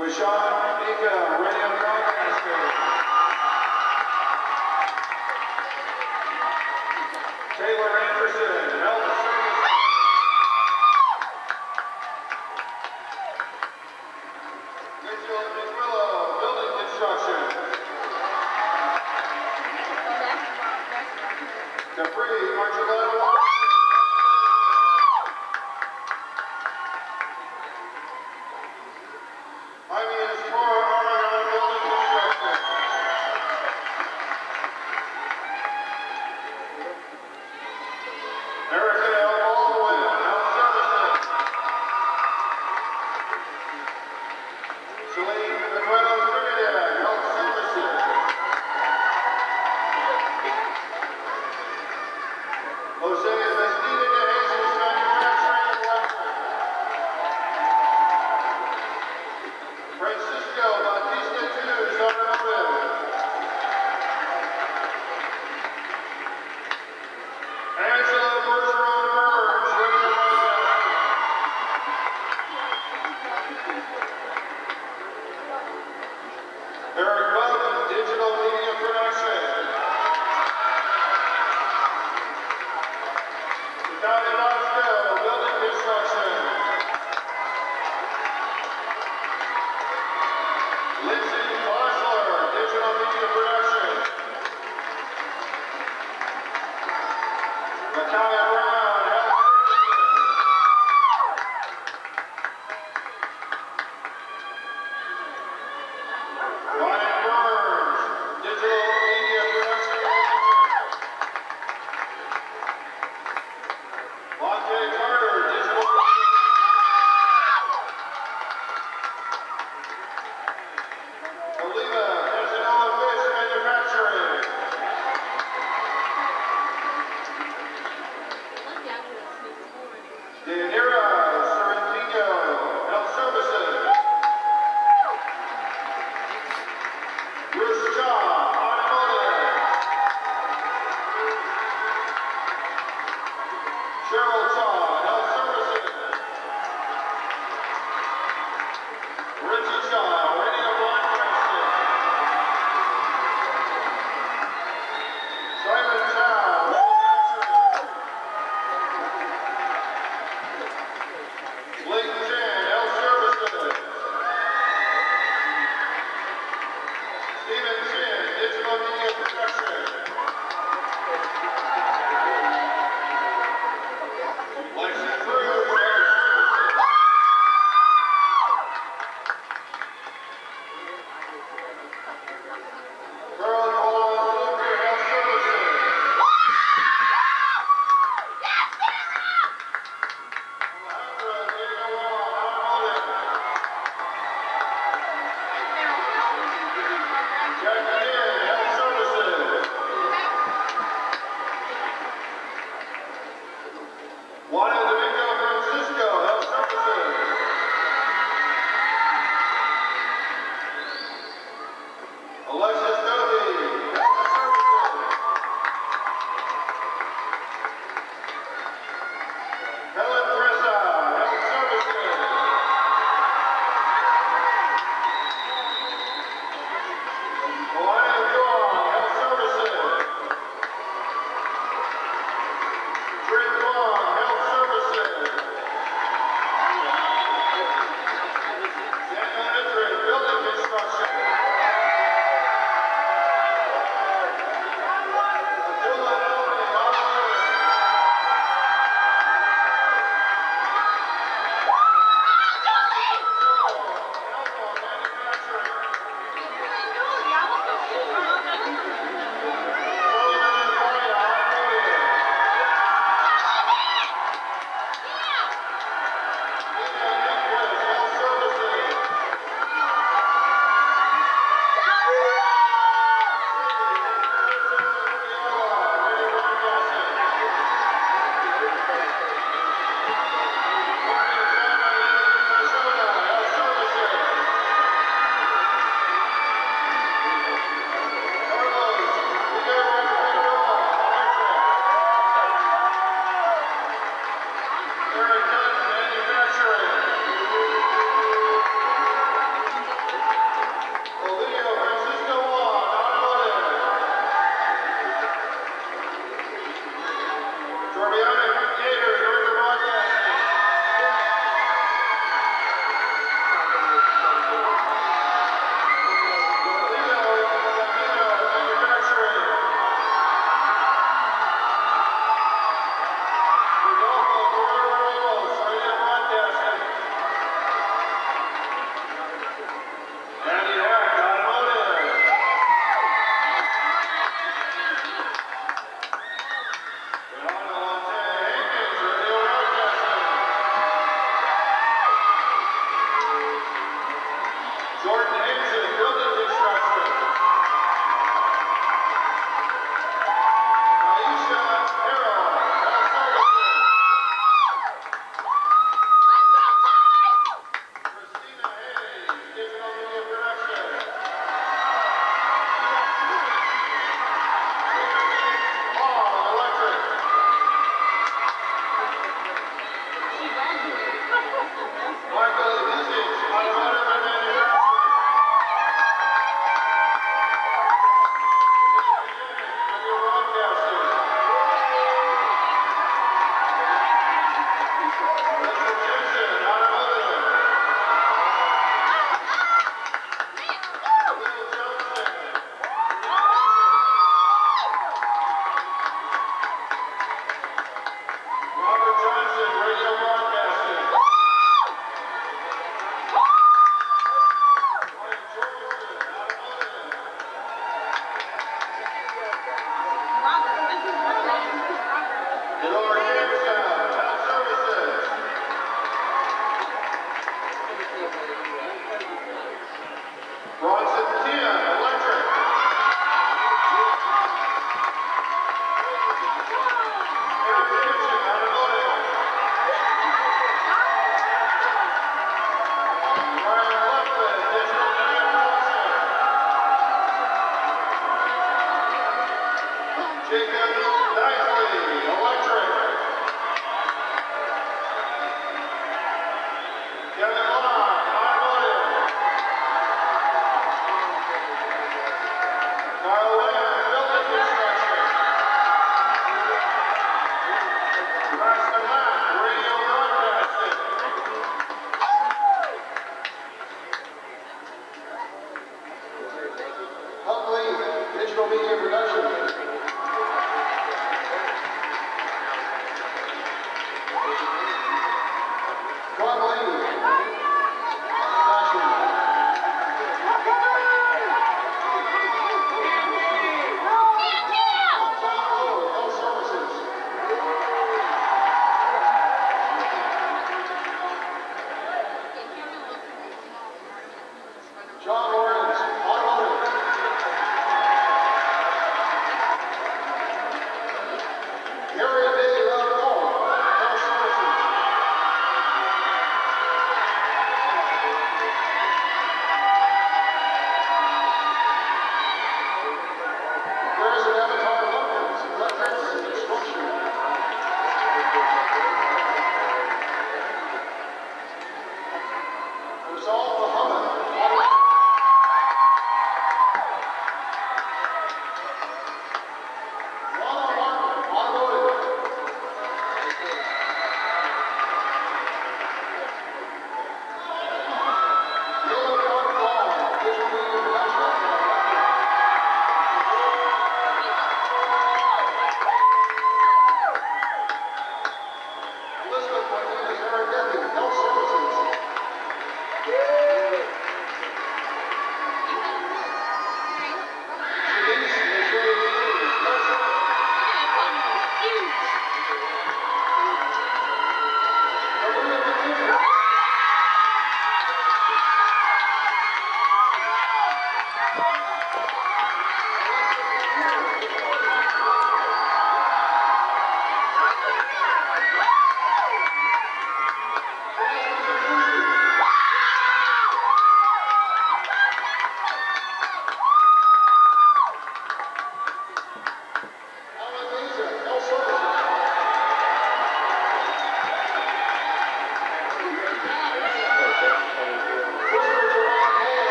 with Sean Nika, Radio Broadcaster. Taylor Anderson, Health Services. Mitchell McMillan, Building Construction. Capri Marchello. I'm in for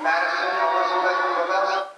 Madison Elizabeth Gobelski.